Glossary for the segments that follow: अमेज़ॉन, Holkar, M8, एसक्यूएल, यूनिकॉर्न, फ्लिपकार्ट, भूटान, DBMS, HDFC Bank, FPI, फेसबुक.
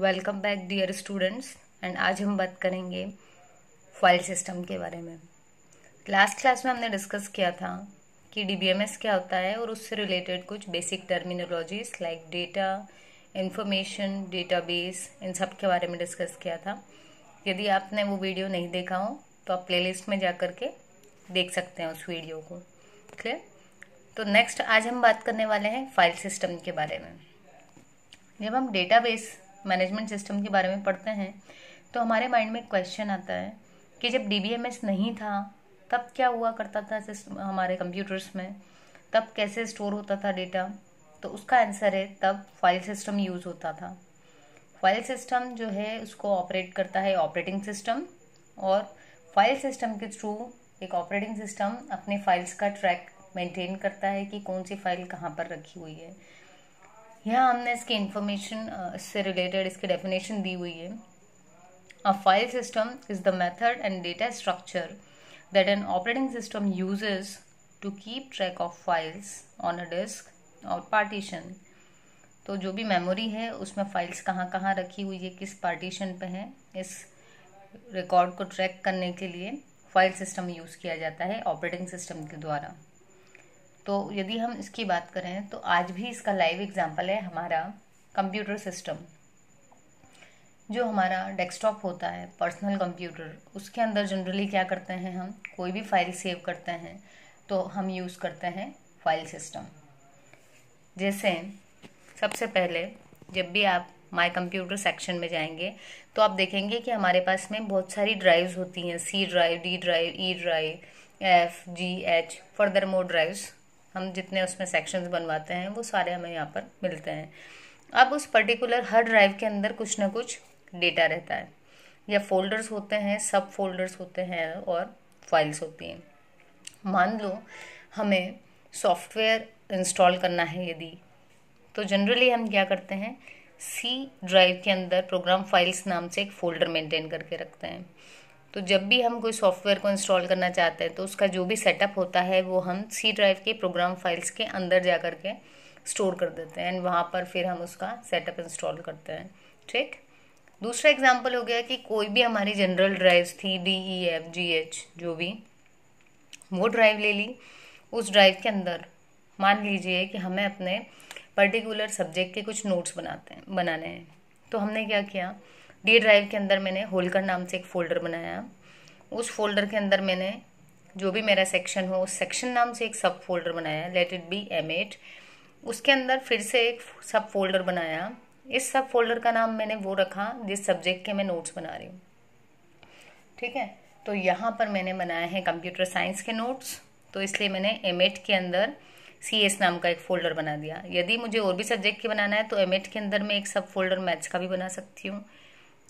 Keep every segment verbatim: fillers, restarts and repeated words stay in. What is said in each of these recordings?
Welcome back dear students. And आज हम बात करेंगे फाइल सिस्टम के बारे में। लास्ट क्लास में हमने डिस्कस किया था कि डीबीएमएस क्या होता है और उससे रिलेटेड कुछ basic terminologies like data, information, database, इन सब के बारे में डिस्कस किया था। यदि आपने वो वीडियो नहीं देखा हो तो आप प्लेलिस्ट में जा कर के देख सकते हैं उस वीडियो को। क्लियर? तो नेक्स्ट आज हम बात करने वाले हैं फाइल सिस्टम के बारे में। जब हम डेटाबेस मैनेजमेंट सिस्टम के बारे में पढ़ते हैं तो हमारे माइंड में क्वेश्चन आता है कि जब डीबीएमएस नहीं था तब क्या हुआ करता था सिस्टम हमारे कंप्यूटर्स में, तब कैसे स्टोर होता था डेटा। तो उसका आंसर है तब फाइल सिस्टम यूज़ होता था। फाइल सिस्टम जो है उसको ऑपरेट करता है ऑपरेटिंग सिस्टम, और फाइल सिस्टम के थ्रू एक ऑपरेटिंग सिस्टम अपने फाइल्स का ट्रैक मेंटेन करता है कि कौन सी फाइल कहाँ पर रखी हुई है। यहाँ हमने इसकी इन्फॉर्मेशन, इससे रिलेटेड इसकी डेफिनेशन दी हुई है। A file system is the method and data structure that an operating system uses to keep track of files on a disk और पार्टीशन। तो जो भी मेमोरी है उसमें फाइल्स कहाँ कहाँ रखी हुई है, किस पार्टीशन पे है, इस रिकॉर्ड को ट्रैक करने के लिए फाइल सिस्टम यूज़ किया जाता है ऑपरेटिंग सिस्टम के द्वारा। तो यदि हम इसकी बात करें तो आज भी इसका लाइव एग्जांपल है हमारा कंप्यूटर सिस्टम। जो हमारा डेस्कटॉप होता है, पर्सनल कंप्यूटर, उसके अंदर जनरली क्या करते हैं, हम कोई भी फाइल सेव करते हैं तो हम यूज़ करते हैं फाइल सिस्टम। जैसे सबसे पहले जब भी आप माय कंप्यूटर सेक्शन में जाएंगे तो आप देखेंगे कि हमारे पास में बहुत सारी ड्राइव्स होती हैं, C drive, D drive, E drive, F, G, H, further more drives. हम जितने उसमें सेक्शंस बनवाते हैं वो सारे हमें यहाँ पर मिलते हैं। अब उस पर्टिकुलर हर ड्राइव के अंदर कुछ ना कुछ डेटा रहता है, या फोल्डर्स होते हैं, सब फोल्डर्स होते हैं और फाइल्स होती हैं। मान लो हमें सॉफ्टवेयर इंस्टॉल करना है यदि, तो जनरली हम क्या करते हैं, सी ड्राइव के अंदर प्रोग्राम फाइल्स नाम से एक फ़ोल्डर मेंटेन करके रखते हैं। तो जब भी हम कोई सॉफ्टवेयर को इंस्टॉल करना चाहते हैं तो उसका जो भी सेटअप होता है वो हम सी ड्राइव के प्रोग्राम फाइल्स के अंदर जा कर के स्टोर कर देते हैं, एंड वहाँ पर फिर हम उसका सेटअप इंस्टॉल करते हैं। ठीक। दूसरा एग्जांपल हो गया कि कोई भी हमारी जनरल ड्राइव्स थी, D, E, F, G, H, जो भी, वो ड्राइव ले ली। उस ड्राइव के अंदर मान लीजिए कि हमें अपने पर्टिकुलर सब्जेक्ट के कुछ नोट्स बनाते हैं बनाने हैं। तो हमने क्या किया, डी ड्राइव के अंदर मैंने होलकर नाम से एक फ़ोल्डर बनाया। उस फोल्डर के अंदर मैंने जो भी मेरा सेक्शन हो, उस सेक्शन नाम से एक सब फोल्डर बनाया, let it be M eight. उसके अंदर फिर से एक सब फोल्डर बनाया। इस सब फोल्डर का नाम मैंने वो रखा जिस सब्जेक्ट के मैं नोट्स बना रही हूँ। ठीक है। तो यहाँ पर मैंने बनाए हैं कंप्यूटर साइंस के नोट्स, तो इसलिए मैंने एम एट के अंदर सी एस नाम का एक फ़ोल्डर बना दिया। यदि मुझे और भी सब्जेक्ट के बनाना है तो एम एट के अंदर मैं एक सब फोल्डर मैथ्स का भी बना सकती हूँ,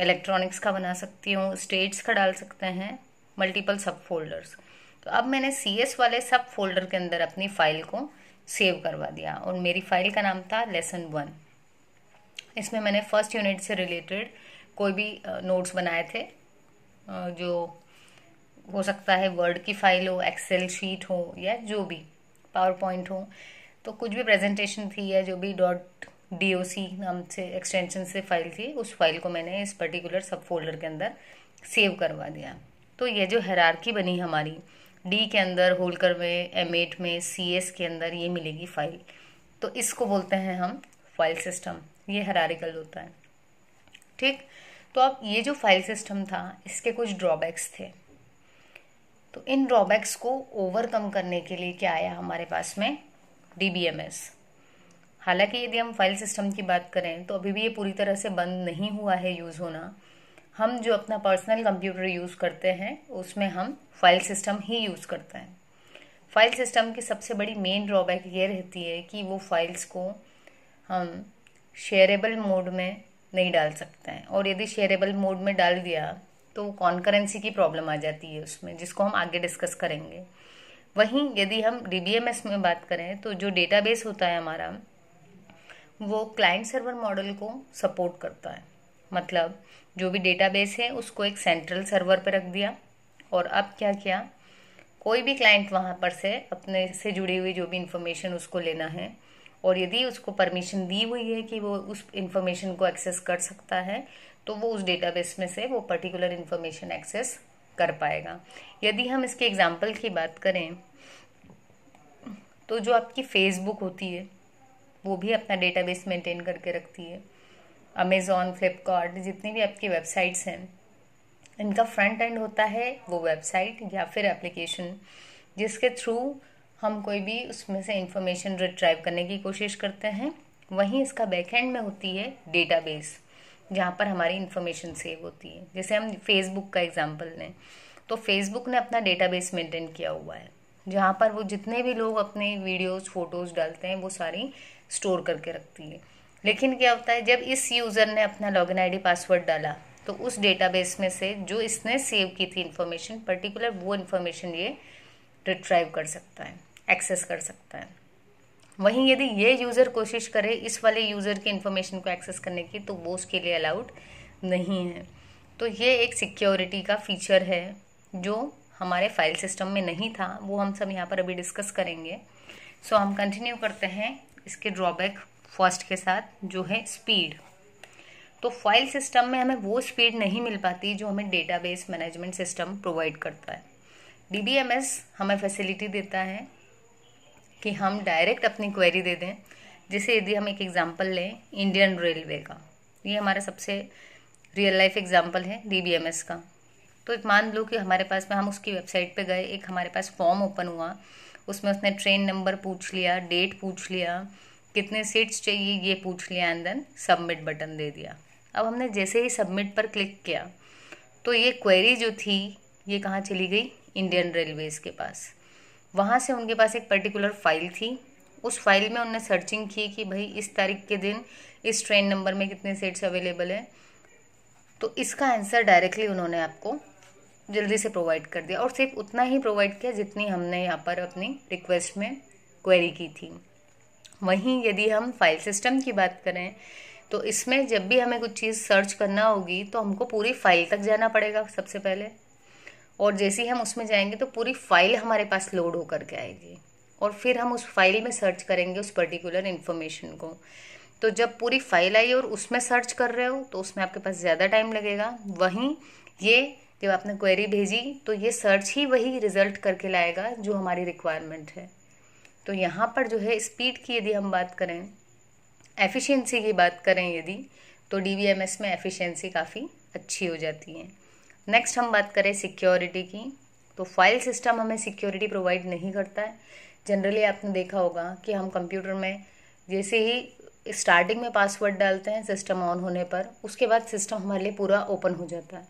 इलेक्ट्रॉनिक्स का बना सकती हूँ, स्टेट्स का डाल सकते हैं, मल्टीपल सब फोल्डर्स। तो अब मैंने सी एस वाले सब फोल्डर के अंदर अपनी फ़ाइल को सेव करवा दिया, और मेरी फ़ाइल का नाम था लेसन वन। इसमें मैंने फर्स्ट यूनिट से रिलेटेड कोई भी नोट्स बनाए थे, जो हो सकता है वर्ड की फ़ाइल हो, एक्सेल शीट हो, या जो भी, पावर पॉइंट हो, तो कुछ भी प्रेजेंटेशन थी, या जो भी डॉट डी ओ सी नाम से एक्सटेंशन से फाइल थी, उस फाइल को मैंने इस पर्टिकुलर सब फोल्डर के अंदर सेव करवा दिया। तो ये जो हायरार्की बनी हमारी, डी के अंदर होलकर में, एम एट में, सी एस के अंदर, ये मिलेगी फाइल। तो इसको बोलते हैं हम फाइल सिस्टम। ये हायरार्किकल होता है। ठीक। तो अब ये जो फाइल सिस्टम था इसके कुछ ड्रॉबैक्स थे। तो इन ड्रॉबैक्स को ओवरकम करने के लिए क्या आया हमारे पास में, डी बी एम एस। हालांकि यदि हम फाइल सिस्टम की बात करें तो अभी भी ये पूरी तरह से बंद नहीं हुआ है यूज़ होना। हम जो अपना पर्सनल कंप्यूटर यूज़ करते हैं उसमें हम फाइल सिस्टम ही यूज़ करते हैं। फाइल सिस्टम की सबसे बड़ी मेन ड्रॉबैक ये रहती है कि वो फाइल्स को हम शेयरेबल मोड में नहीं डाल सकते हैं, और यदि शेयरेबल मोड में डाल दिया तो कॉन्करेंसी की प्रॉब्लम आ जाती है उसमें, जिसको हम आगे डिस्कस करेंगे। वहीं यदि हम डी बी एम एस में बात करें तो जो डेटाबेस होता है हमारा, वो क्लाइंट सर्वर मॉडल को सपोर्ट करता है। मतलब जो भी डेटाबेस है उसको एक सेंट्रल सर्वर पर रख दिया, और अब क्या किया, कोई भी क्लाइंट वहाँ पर से अपने से जुड़ी हुई जो भी इंफॉर्मेशन उसको लेना है और यदि उसको परमिशन दी हुई है कि वो उस इंफॉर्मेशन को एक्सेस कर सकता है तो वो उस डेटाबेस में से वो पर्टिकुलर इंफॉर्मेशन एक्सेस कर पाएगा। यदि हम इसके एग्जाम्पल की बात करें तो जो आपकी फेसबुक होती है वो भी अपना डेटाबेस मेंटेन करके रखती है। अमेज़ॉन, फ्लिपकार्ट, जितनी भी आपकी वेबसाइट्स हैं, इनका फ्रंट एंड होता है वो वेबसाइट या फिर एप्लीकेशन, जिसके थ्रू हम कोई भी उसमें से इंफॉर्मेशन रिट्राइव करने की कोशिश करते हैं। वहीं इसका बैक एंड में होती है डेटाबेस, जहाँ पर हमारी इन्फॉर्मेशन सेव होती है। जैसे हम फेसबुक का एग्जाम्पल लें तो फेसबुक ने अपना डेटाबेस मेंटेन किया हुआ है, जहाँ पर वो जितने भी लोग अपने वीडियोस, फोटोज़ डालते हैं वो सारी स्टोर करके रखती है। लेकिन क्या होता है, जब इस यूज़र ने अपना लॉगिन आईडी, पासवर्ड डाला तो उस डेटाबेस में से जो इसने सेव की थी इन्फॉर्मेशन, पर्टिकुलर वो इन्फॉर्मेशन ये रिट्राइव कर सकता है, एक्सेस कर सकता है। वहीं यदि ये यूज़र कोशिश करे इस वाले यूज़र की इन्फॉर्मेशन को एक्सेस करने की तो वो उसके लिए अलाउड नहीं है। तो ये एक सिक्योरिटी का फीचर है जो हमारे फाइल सिस्टम में नहीं था, वो हम सब यहाँ पर अभी डिस्कस करेंगे। सो हम कंटिन्यू करते हैं इसके ड्रॉबैक फर्स्ट के साथ, जो है स्पीड। तो फाइल सिस्टम में हमें वो स्पीड नहीं मिल पाती जो हमें डेटाबेस मैनेजमेंट सिस्टम प्रोवाइड करता है। डी बी एम एस हमें फैसिलिटी देता है कि हम डायरेक्ट अपनी क्वेरी दे दें। जैसे यदि हम एक एग्जांपल लें इंडियन रेलवे का, ये हमारा सबसे रियल लाइफ एग्जांपल है डी बी एम एस का। तो मान लो कि हमारे पास में, हम उसकी वेबसाइट पे गए, एक हमारे पास फॉर्म ओपन हुआ, उसमें उसने ट्रेन नंबर पूछ लिया, डेट पूछ लिया, कितने सीट्स चाहिए ये पूछ लिया, एंड देन सबमिट बटन दे दिया। अब हमने जैसे ही सबमिट पर क्लिक किया तो ये क्वेरी जो थी ये कहाँ चली गई, इंडियन रेलवेज़ के पास। वहाँ से उनके पास एक पर्टिकुलर फाइल थी, उस फाइल में उनने सर्चिंग की कि भाई इस तारीख के दिन इस ट्रेन नंबर में कितने सीट्स अवेलेबल है, तो इसका आंसर डायरेक्टली उन्होंने आपको जल्दी से प्रोवाइड कर दिया, और सिर्फ उतना ही प्रोवाइड किया जितनी हमने यहाँ पर अपनी रिक्वेस्ट में क्वेरी की थी। वहीं यदि हम फाइल सिस्टम की बात करें तो इसमें जब भी हमें कुछ चीज़ सर्च करना होगी तो हमको पूरी फाइल तक जाना पड़ेगा सबसे पहले, और जैसे ही हम उसमें जाएंगे तो पूरी फाइल हमारे पास लोड होकर के आएगी, और फिर हम उस फाइल में सर्च करेंगे उस पर्टिकुलर इन्फॉर्मेशन को। तो जब पूरी फाइल आई और उसमें सर्च कर रहे हो तो उसमें आपके पास ज़्यादा टाइम लगेगा। वहीं ये जब आपने क्वेरी भेजी तो ये सर्च ही वही रिजल्ट करके लाएगा जो हमारी रिक्वायरमेंट है। तो यहाँ पर जो है स्पीड की यदि हम बात करें, एफिशिएंसी की बात करें यदि, तो डी बी एम एस में एफिशिएंसी काफ़ी अच्छी हो जाती है। नेक्स्ट हम बात करें सिक्योरिटी की, तो फाइल सिस्टम हमें सिक्योरिटी प्रोवाइड नहीं करता है। जनरली आपने देखा होगा कि हम कंप्यूटर में जैसे ही स्टार्टिंग में पासवर्ड डालते हैं सिस्टम ऑन होने पर, उसके बाद सिस्टम हमारे लिए पूरा ओपन हो जाता है,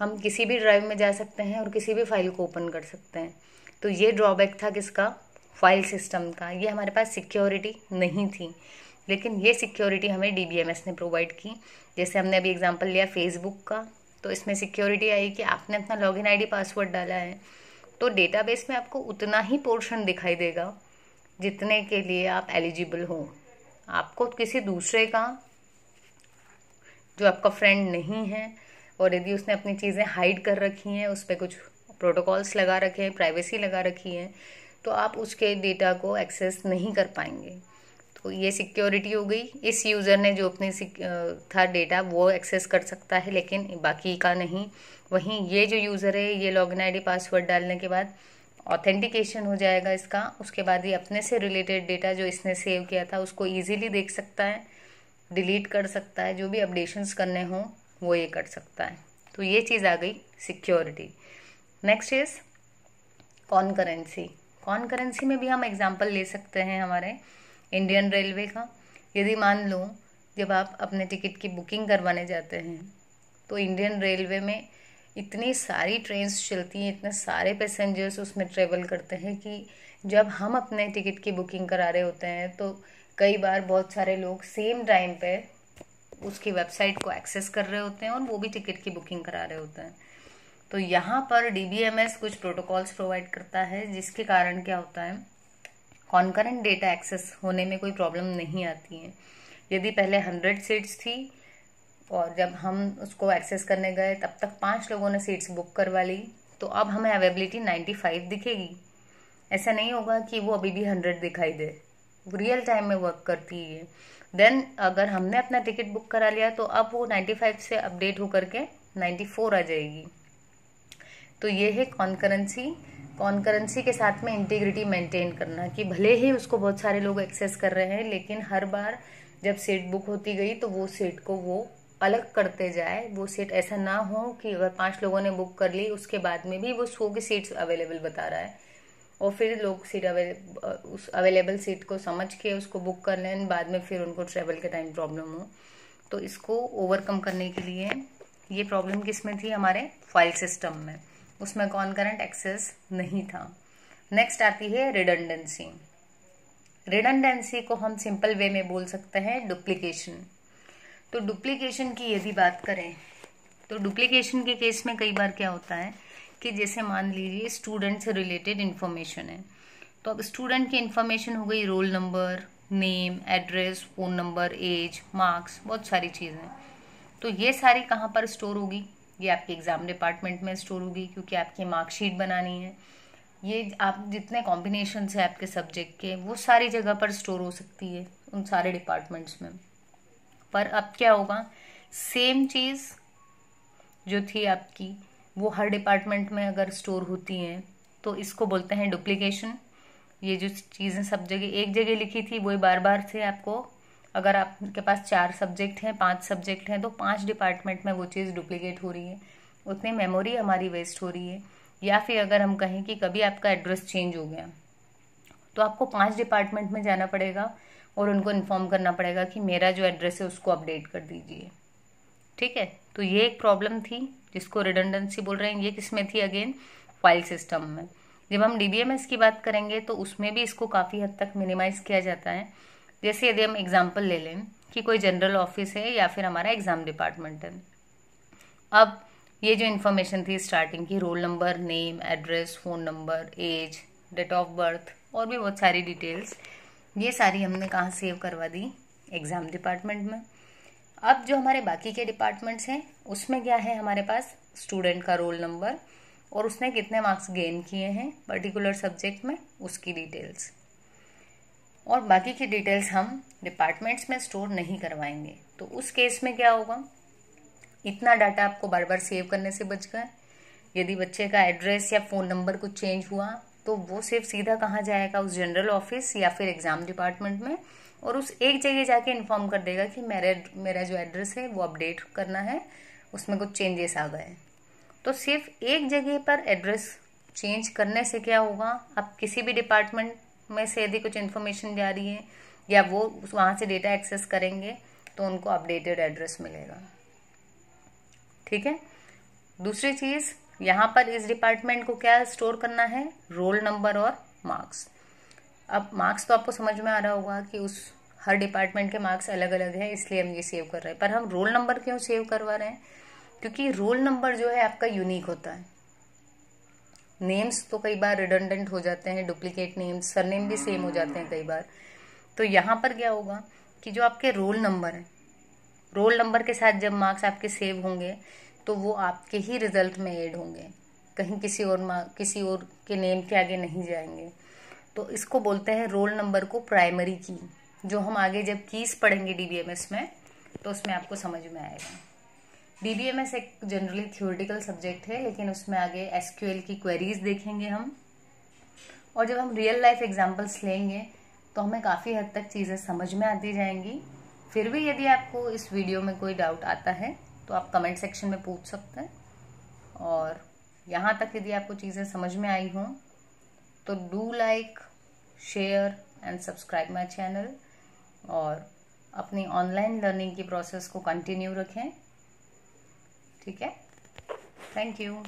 हम किसी भी ड्राइव में जा सकते हैं और किसी भी फाइल को ओपन कर सकते हैं। तो ये ड्रॉबैक था किसका, फाइल सिस्टम का। ये हमारे पास सिक्योरिटी नहीं थी, लेकिन ये सिक्योरिटी हमें डी बी एम एस ने प्रोवाइड की। जैसे हमने अभी एग्जांपल लिया फेसबुक का, तो इसमें सिक्योरिटी आई कि आपने अपना लॉगिन आईडी, पासवर्ड डाला है तो डेटाबेस में आपको उतना ही पोर्शन दिखाई देगा जितने के लिए आप एलिजिबल हो। आपको किसी दूसरे का, जो आपका फ्रेंड नहीं है, और यदि उसने अपनी चीज़ें हाइड कर रखी हैं, उस पर कुछ प्रोटोकॉल्स लगा रखे हैं, प्राइवेसी लगा रखी है, तो आप उसके डेटा को एक्सेस नहीं कर पाएंगे। तो ये सिक्योरिटी हो गई, इस यूज़र ने जो अपने था डेटा वो एक्सेस कर सकता है लेकिन बाकी का नहीं। वहीं ये जो यूज़र है ये लॉगिन आईडी, पासवर्ड डालने के बाद ऑथेंटिकेशन हो जाएगा इसका, उसके बाद ये अपने से रिलेटेड डेटा जो इसने सेव किया था उसको ईजिली देख सकता है, डिलीट कर सकता है, जो भी अपडेशंस करने हों वो ये कर सकता है। तो ये चीज़ आ गई security. Next is concurrency. Concurrency में भी हम एग्जांपल ले सकते हैं हमारे इंडियन रेलवे का। यदि मान लो जब आप अपने टिकट की बुकिंग करवाने जाते हैं तो इंडियन रेलवे में इतनी सारी ट्रेन्स चलती हैं, इतने सारे पैसेंजर्स उसमें ट्रेवल करते हैं कि जब हम अपने टिकट की बुकिंग करा रहे होते हैं तो कई बार बहुत सारे लोग सेम टाइम पे उसकी वेबसाइट को एक्सेस कर रहे होते हैं और वो भी टिकट की बुकिंग करा रहे होते हैं। तो यहाँ पर डी बी एम एस कुछ प्रोटोकॉल्स प्रोवाइड करता है जिसके कारण क्या होता है, कॉन्करेंट डेटा एक्सेस होने में कोई प्रॉब्लम नहीं आती है। यदि पहले हंड्रेड सीट्स थी और जब हम उसको एक्सेस करने गए तब तक पाँच लोगों ने सीट्स बुक करवा ली, तो अब हमें अवेलेबिलिटी नाइन्टी फाइव दिखेगी। ऐसा नहीं होगा कि वो अभी भी हंड्रेड दिखाई दे, रियल टाइम में वर्क करती है। देन अगर हमने अपना टिकट बुक करा लिया तो अब वो नाइन्टी फाइव से अपडेट होकर के नाइन्टी फोर आ जाएगी। तो ये है कॉन्करेंसी। कॉन्करेंसी के साथ में इंटीग्रिटी मेंटेन करना कि भले ही उसको बहुत सारे लोग एक्सेस कर रहे हैं, लेकिन हर बार जब सीट बुक होती गई तो वो सीट को वो अलग करते जाए। वो सीट ऐसा ना हो कि अगर पांच लोगों ने बुक कर ली उसके बाद में भी वो सौ की सीट्स अवेलेबल बता रहा है और फिर लोग सीट अवेलेबल उस अवेलेबल सीट को समझ के उसको बुक कर लें, बाद में फिर उनको ट्रेवल के टाइम प्रॉब्लम हो। तो इसको ओवरकम करने के लिए ये प्रॉब्लम किस में थी, हमारे फाइल सिस्टम में, उसमें कॉन्करेंट एक्सेस नहीं था। नेक्स्ट आती है रिडंडेंसी। रिडंडेंसी को हम सिंपल वे में बोल सकते हैं डुप्लीकेशन। तो डुप्लीकेशन की यदि बात करें तो डुप्लीकेशन के केस में कई बार क्या होता है कि जैसे मान लीजिए स्टूडेंट से रिलेटेड इन्फॉर्मेशन है, तो अब स्टूडेंट की इन्फॉर्मेशन हो गई roll number, name, address, phone number, age, marks, बहुत सारी चीज़ें। तो ये सारी कहाँ पर स्टोर होगी, ये आपके एग्ज़ाम डिपार्टमेंट में स्टोर होगी, क्योंकि आपकी मार्कशीट बनानी है। ये आप जितने कॉम्बिनेशन है आपके सब्जेक्ट के वो सारी जगह पर स्टोर हो सकती है उन सारे डिपार्टमेंट्स में। पर अब क्या होगा, सेम चीज़ जो थी आपकी वो हर डिपार्टमेंट में अगर स्टोर होती हैं तो इसको बोलते हैं डुप्लीकेशन। ये जो चीज़ें सब जगह एक जगह लिखी थी वही बार बार से आपको, अगर आपके पास चार सब्जेक्ट हैं, पांच सब्जेक्ट हैं, तो पांच डिपार्टमेंट में वो चीज़ डुप्लीकेट हो रही है, उतनी मेमोरी हमारी वेस्ट हो रही है। या फिर अगर हम कहें कि कभी आपका एड्रेस चेंज हो गया तो आपको पाँच डिपार्टमेंट में जाना पड़ेगा और उनको इन्फॉर्म करना पड़ेगा कि मेरा जो एड्रेस है उसको अपडेट कर दीजिए। ठीक है, तो ये एक प्रॉब्लम थी जिसको रिडंडेंसी बोल रहे हैं। ये किस में थी, अगेन फाइल सिस्टम में। जब हम डीबीएमएस की बात करेंगे तो उसमें भी इसको काफ़ी हद तक मिनिमाइज किया जाता है। जैसे यदि हम एग्जांपल ले लें कि कोई जनरल ऑफिस है या फिर हमारा एग्ज़ाम डिपार्टमेंट है, अब ये जो इन्फॉर्मेशन थी स्टार्टिंग की, roll number, name, address, phone number, age, date of birth और भी बहुत सारी डिटेल्स, ये सारी हमने कहाँ सेव करवा दी, एग्ज़ाम डिपार्टमेंट में। अब जो हमारे बाकी के डिपार्टमेंट्स हैं उसमें क्या है, हमारे पास स्टूडेंट का रोल नंबर और उसने कितने मार्क्स गेन किए हैं पर्टिकुलर सब्जेक्ट में, उसकी डिटेल्स, और बाकी की डिटेल्स हम डिपार्टमेंट्स में स्टोर नहीं करवाएंगे। तो उस केस में क्या होगा, इतना डाटा आपको बार बार सेव करने से बच गए। यदि बच्चे का एड्रेस या फ़ोन नंबर कुछ चेंज हुआ तो वो सिर्फ सीधा कहाँ जाएगा, उस जनरल ऑफिस या फिर एग्ज़ाम डिपार्टमेंट में, और उस एक जगह जाके इन्फॉर्म कर देगा कि मेरा मेरा जो एड्रेस है वो अपडेट करना है, उसमें कुछ चेंजेस आ गए। तो सिर्फ एक जगह पर एड्रेस चेंज करने से क्या होगा, आप किसी भी डिपार्टमेंट में से यदि कुछ इन्फॉर्मेशन जा रही है या वो वहाँ से डेटा एक्सेस करेंगे तो उनको अपडेटेड एड्रेस मिलेगा। ठीक है, दूसरी चीज़ यहाँ पर इस डिपार्टमेंट को क्या स्टोर करना है, रोल नंबर और मार्क्स। अब मार्क्स तो आपको समझ में आ रहा होगा कि उस हर डिपार्टमेंट के मार्क्स अलग अलग है, इसलिए हम ये सेव कर रहे हैं। पर हम रोल नंबर क्यों सेव करवा रहे हैं, क्योंकि रोल नंबर जो है आपका यूनिक होता है। नेम्स तो कई बार रिडंडेंट हो जाते हैं, डुप्लीकेट नेम्स, सरनेम भी सेम हो जाते हैं कई बार। तो यहाँ पर क्या होगा कि जो आपके रोल नंबर है, रोल नंबर के साथ जब मार्क्स आपके सेव होंगे तो वो आपके ही रिजल्ट में ऐड होंगे, कहीं किसी और किसी और के नेम के आगे नहीं जाएंगे। तो इसको बोलते हैं रोल नंबर को प्राइमरी की, जो हम आगे जब कीज़ पढ़ेंगे डीबीएमएस में तो उसमें आपको समझ में आएगा। डीबीएमएस एक जनरली थ्योरेटिकल सब्जेक्ट है, लेकिन उसमें आगे एसक्यूएल की क्वेरीज देखेंगे हम, और जब हम रियल लाइफ एग्जाम्पल्स लेंगे तो हमें काफ़ी हद तक चीज़ें समझ में आती जाएंगी। फिर भी यदि आपको इस वीडियो में कोई डाउट आता है तो आप कमेंट सेक्शन में पूछ सकते हैं। और यहाँ तक यदि आपको चीज़ें समझ में आई हों तो do like, share and subscribe my channel, और अपनी ऑनलाइन लर्निंग की प्रोसेस को कंटिन्यू रखें। ठीक है, थैंक यू।